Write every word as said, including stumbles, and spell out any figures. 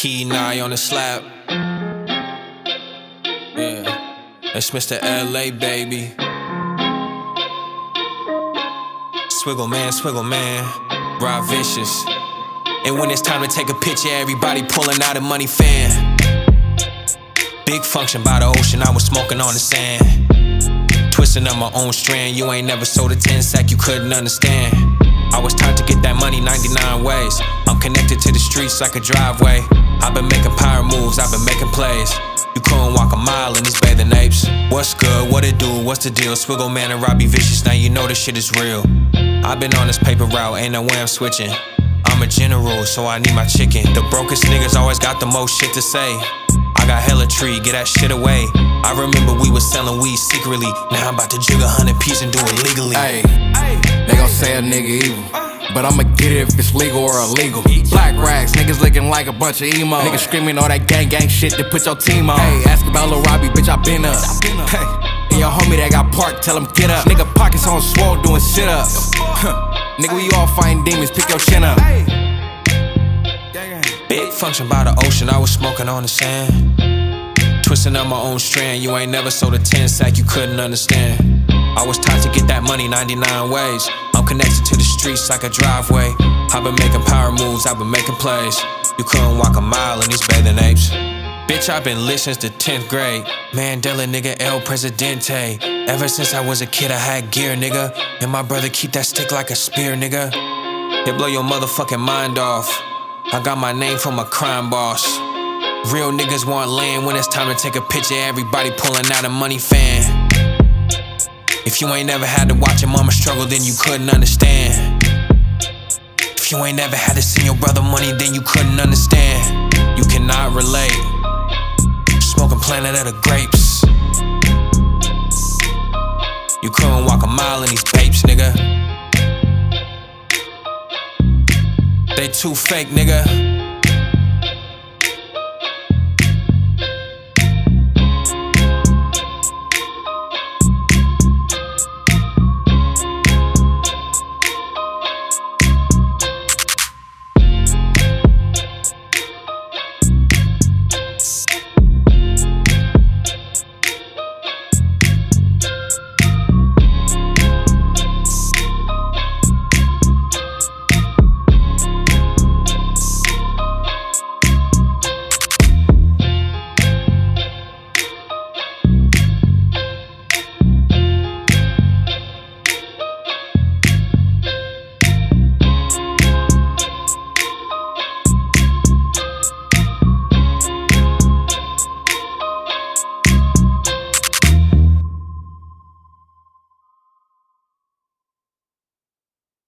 Key nigh on the slap. Yeah, it's Mister L A, baby. Swiggle man, swiggle man, Rob Vicious. And when it's time to take a picture, everybody pulling out a money fan. Big function by the ocean, I was smoking on the sand. Twisting up my own strand, you ain't never sold a ten sack, you couldn't understand. I was taught to get that money ninety-nine ways. I'm connected to the streets like a driveway. I've been making power moves, I've been making plays. You couldn't walk a mile in these bathing apes. What's good, what it do, what's the deal? Swiggle Man and Robbie Vicious, now you know this shit is real. I've been on this paper route, ain't no way I'm switching. I'm a general, so I need my chicken. The brokest niggas always got the most shit to say. I got hella tree, get that shit away. I remember we was selling weed secretly. Now I'm about to jig a hundred piece and do it legally. Ay, they gon' say a nigga evil, but I'ma get it if it's legal or illegal. Black rags, niggas looking like a bunch of emo. Niggas screaming all that gang gang shit to put your team on. Hey, ask about Lil Robbie, bitch, I been up. Hey, and your homie that got parked, tell him get up. Nigga pockets on swole doing sit ups. Huh. Nigga, we all fighting demons, pick your chin up. Big function by the ocean, I was smoking on the sand. Twisting up my own strand, you ain't never sold a ten sack, you couldn't understand. I was taught to get that money ninety-nine ways. I'm connected to the streets like a driveway. I've been making power moves, I've been making plays. You couldn't walk a mile in these bathing apes. Bitch, I've been lit since the tenth grade. Mandela, nigga, El Presidente. Ever since I was a kid, I had gear, nigga. And my brother keep that stick like a spear, nigga. It blow your motherfucking mind off. I got my name from a crime boss. Real niggas want land when it's time to take a picture. Everybody pulling out a money fan. If you ain't never had to watch your mama struggle, then you couldn't understand. If you ain't never had to send your brother money, then you couldn't understand. You cannot relate. Smoking Planet of the Grapes. You couldn't walk a mile in these BAPES, nigga. They too fake, nigga.